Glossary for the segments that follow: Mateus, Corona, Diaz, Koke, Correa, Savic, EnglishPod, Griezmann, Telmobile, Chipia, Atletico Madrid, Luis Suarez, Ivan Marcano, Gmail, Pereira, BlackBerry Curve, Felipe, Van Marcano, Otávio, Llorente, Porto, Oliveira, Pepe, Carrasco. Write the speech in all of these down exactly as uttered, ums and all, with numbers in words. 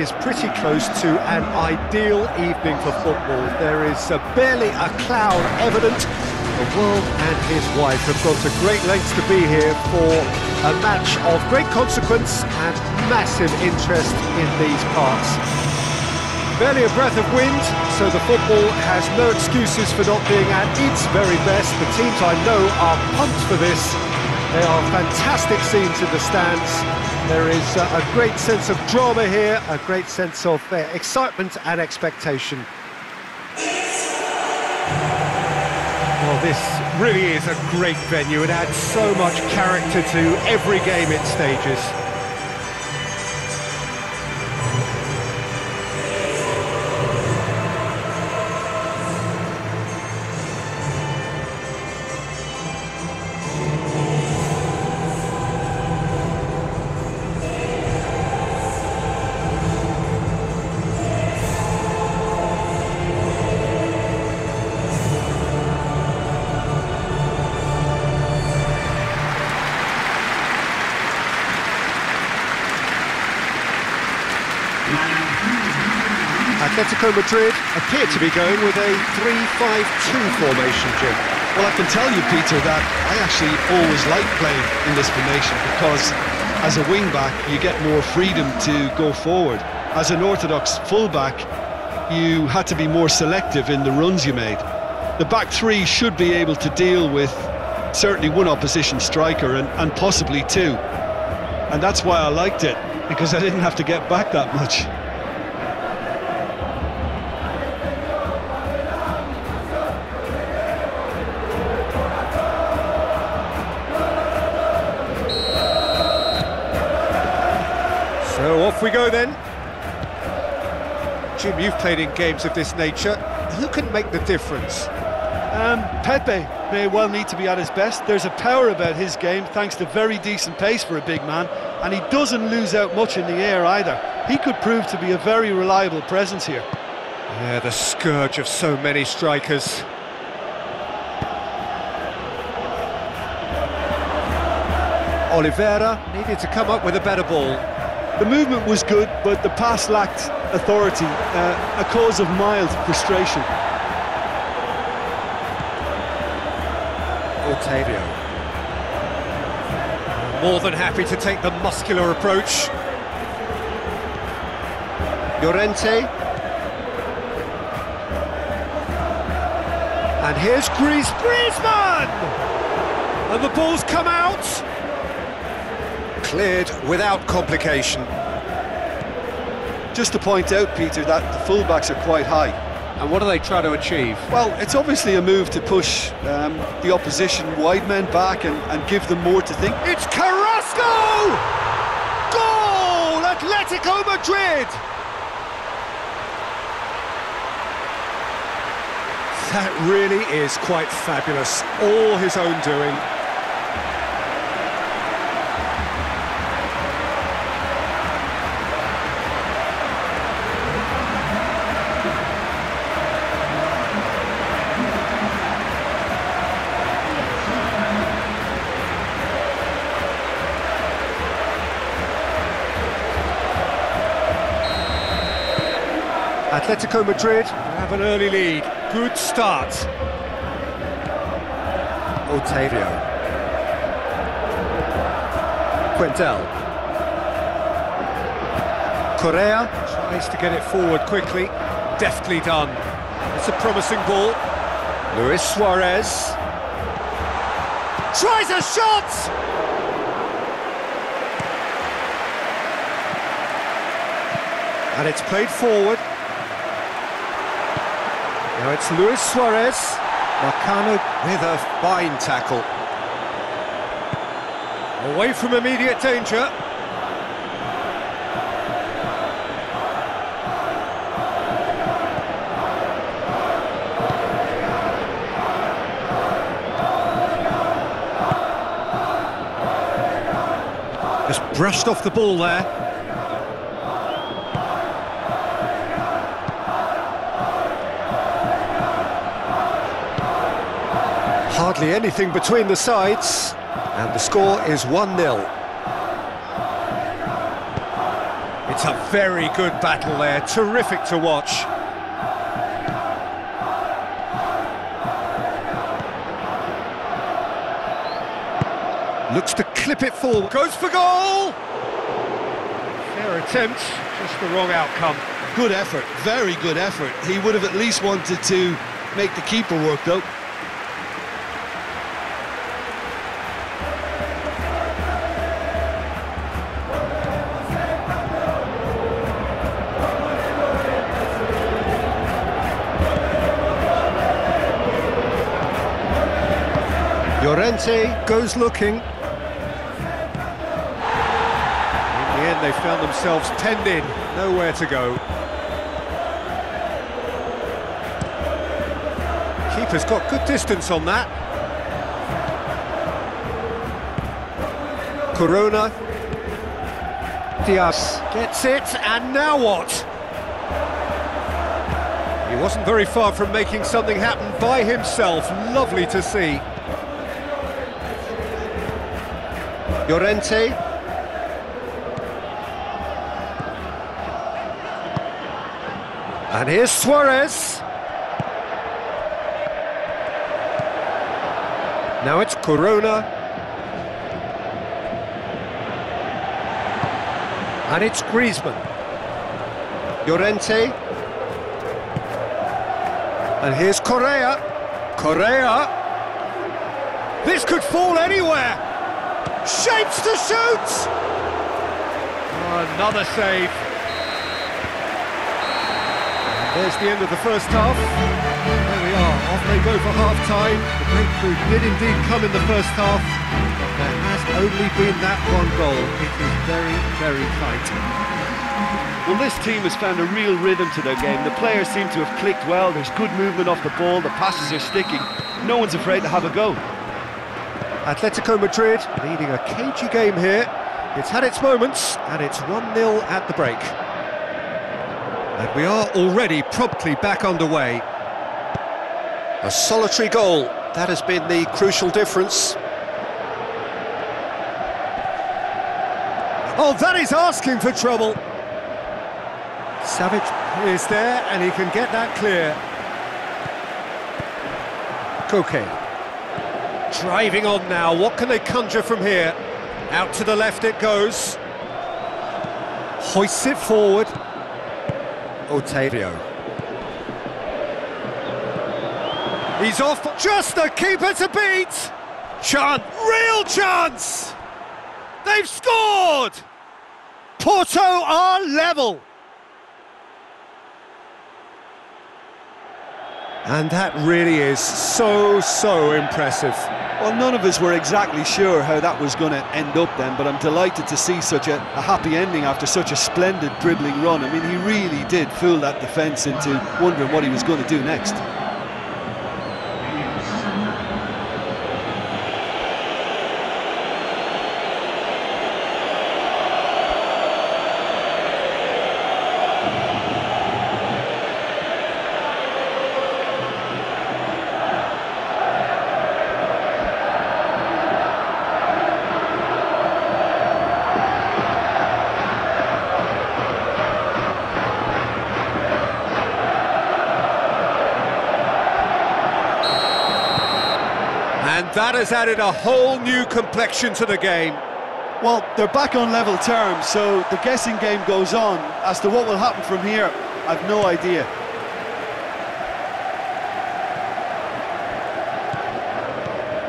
is pretty close to an ideal evening for football. There is uh, barely a cloud evident. The world and his wife have gone to great lengths to be here for a match of great consequence and massive interest in these parts. Barely a breath of wind, so the football has no excuses for not being at its very best. The teams I know are pumped for this. They are fantastic scenes in the stands. There is uh, a great sense of drama here, a great sense of uh, excitement and expectation. Well, this really is a great venue. It adds so much character to every game it stages. Atletico Madrid appear to be going with a three five two formation, Jim. Well, I can tell you, Peter, that I actually always like playing in this formation because as a wing-back, you get more freedom to go forward. As an orthodox full-back, you had to be more selective in the runs you made. The back three should be able to deal with certainly one opposition striker and, and possibly two. And that's why I liked it, because I didn't have to get back that much. So off we go then. Jim, you've played in games of this nature. Who can make the difference? Um, Pepe may well need to be at his best. There's a power about his game, thanks to very decent pace for a big man, and he doesn't lose out much in the air either. He could prove to be a very reliable presence here. Yeah, the scourge of so many strikers. Oliveira needed to come up with a better ball. The movement was good, but the pass lacked authority, uh, a cause of mild frustration. Otávio. More than happy to take the muscular approach. Llorente. And here's Griez- Griezmann! And the ball's come out. Cleared without complication. Just to point out, Peter, that the fullbacks are quite high. And what do they try to achieve? Well, it's obviously a move to push um, the opposition wide men back and, and give them more to think. It's Carrasco! Goal! Atletico Madrid! That really is quite fabulous. All his own doing. Atletico Madrid have an early lead. Good start. Otávio. Quintel. Correa tries to get it forward quickly. Deftly done. It's a promising ball. Luis Suarez. Tries a shot! And it's played forward. Now it's Luis Suarez. Marcano with a fine tackle. Away from immediate danger. Just brushed off the ball there. Hardly anything between the sides, and the score is one nil. It's a very good battle there, terrific to watch. Looks to clip it forward, goes for goal! Fair attempt, just the wrong outcome. Good effort, very good effort. He would have at least wanted to make the keeper work, though. Llorente goes looking. In the end, they found themselves penned in, nowhere to go. Keeper's got good distance on that. Corona. Diaz gets it, and now what? He wasn't very far from making something happen by himself. Lovely to see. Llorente. And here's Suarez. Now it's Corona. And it's Griezmann. Llorente. And here's Correa. Correa. This could fall anywhere. Shapes to shoot! Oh, another save. There's the end of the first half. There we are, off they go for half-time. The breakthrough did indeed come in the first half. But there has only been that one goal. It is very, very tight. Well, this team has found a real rhythm to their game. The players seem to have clicked well. There's good movement off the ball. The passes are sticking. No one's afraid to have a go. Atletico Madrid leading a cagey game here. It's had its moments, and it's one nil at the break. And we are already promptly back underway. A solitary goal, that has been the crucial difference. Oh, that is asking for trouble. Savic is there, and he can get that clear. Koke. Driving on now, what can they conjure from here? Out to the left it goes. Hoists it forward. Otávio. He's off, just the keeper to beat! Chance, real chance! They've scored! Porto are level! And that really is so, so impressive. Well, none of us were exactly sure how that was going to end up then, but I'm delighted to see such a, a happy ending after such a splendid dribbling run. I mean, he really did fool that defence into wondering what he was going to do next. That has added a whole new complexion to the game. Well, they're back on level terms, so the guessing game goes on. As to what will happen from here, I've no idea.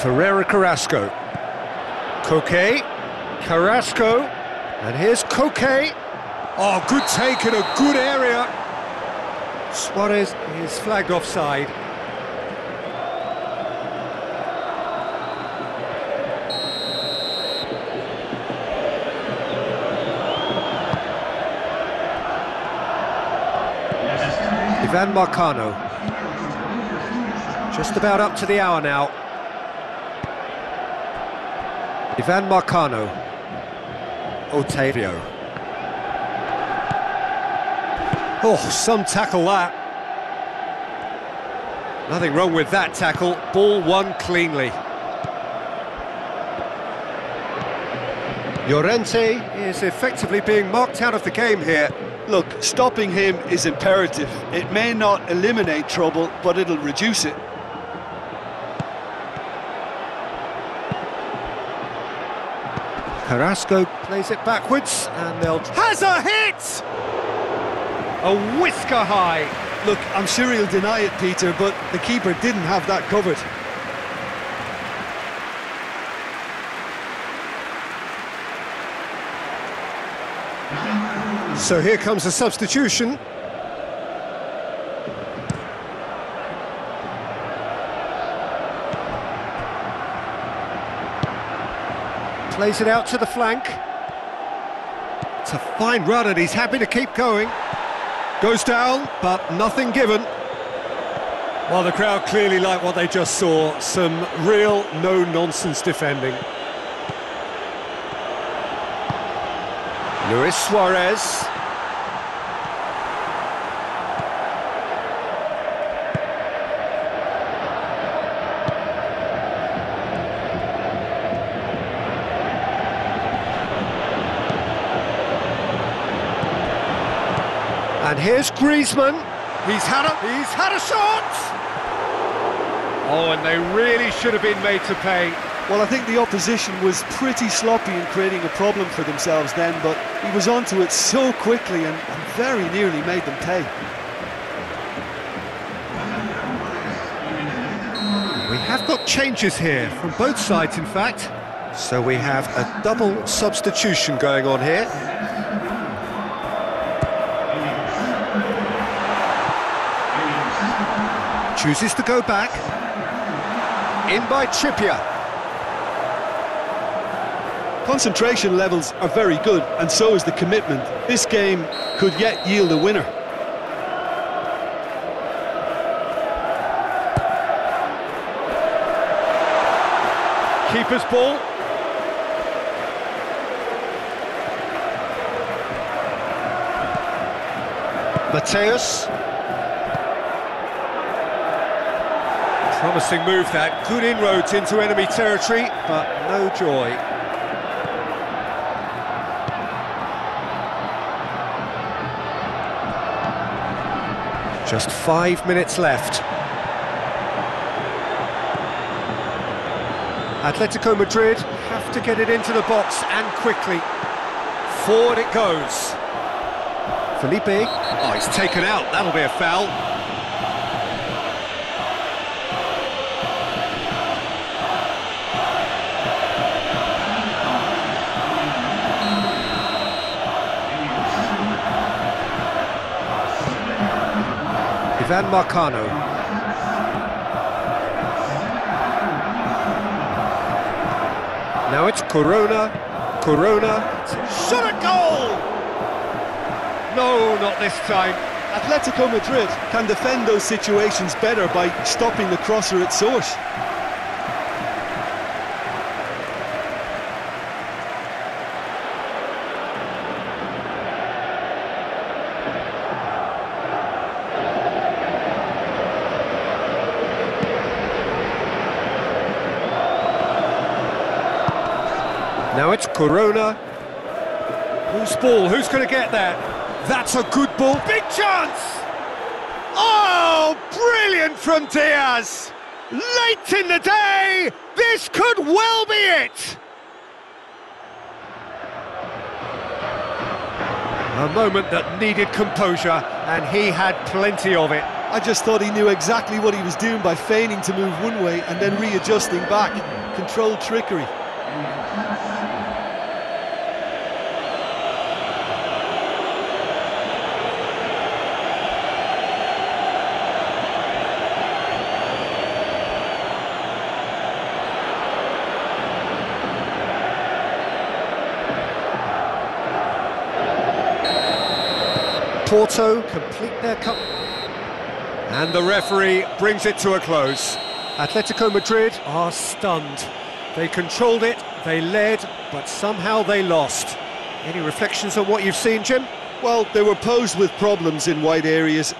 Pereira, Carrasco. Koke, Carrasco, and here's Koke. Oh, good take in a good area. Suarez is flagged offside. Van Marcano, just about up to the hour now. Ivan Marcano. Otávio. Oh, some tackle that. Nothing wrong with that tackle, ball won cleanly. Llorente is effectively being marked out of the game here. Look, stopping him is imperative. It may not eliminate trouble, but it'll reduce it. Carrasco plays it backwards, and they'll... Has a hit! A whisker high. Look, I'm sure he'll deny it, Peter, but the keeper didn't have that covered. So here comes the substitution. Plays it out to the flank. It's a fine run and he's happy to keep going. Goes down, but nothing given. Well, the crowd clearly like what they just saw. Some real no-nonsense defending. Luis Suarez. And here's Griezmann. He's had a he's had a shot. Oh, and they really should have been made to pay. Well, I think the opposition was pretty sloppy in creating a problem for themselves then, but he was onto it so quickly and, and very nearly made them pay. We have got changes here, from both sides in fact. So we have a double substitution going on here. Chooses to go back. In by Chipia. Concentration levels are very good, and so is the commitment. This game could yet yield a winner. Keeper's ball. Mateus. Promising move that, good inroads into enemy territory, but no joy. Just five minutes left. Atletico Madrid have to get it into the box, and quickly. Forward it goes. Felipe. Oh, he's taken out. That'll be a foul. Van Marcano. Now it's Corona, Corona. Shot a goal! No, not this time. Atletico Madrid can defend those situations better by stopping the crosser at source. Now it's Corona. Who's ball? Who's going to get that? That's a good ball. Big chance! Oh, brilliant from Diaz. Late in the day, this could well be it. A moment that needed composure, and he had plenty of it. I just thought he knew exactly what he was doing by feigning to move one way and then readjusting back. Controlled trickery. Porto complete their cup, and the referee brings it to a close. Atletico Madrid are stunned. They controlled it, they led, but somehow they lost. Any reflections on what you've seen, Jim? Well, they were posed with problems in wide areas.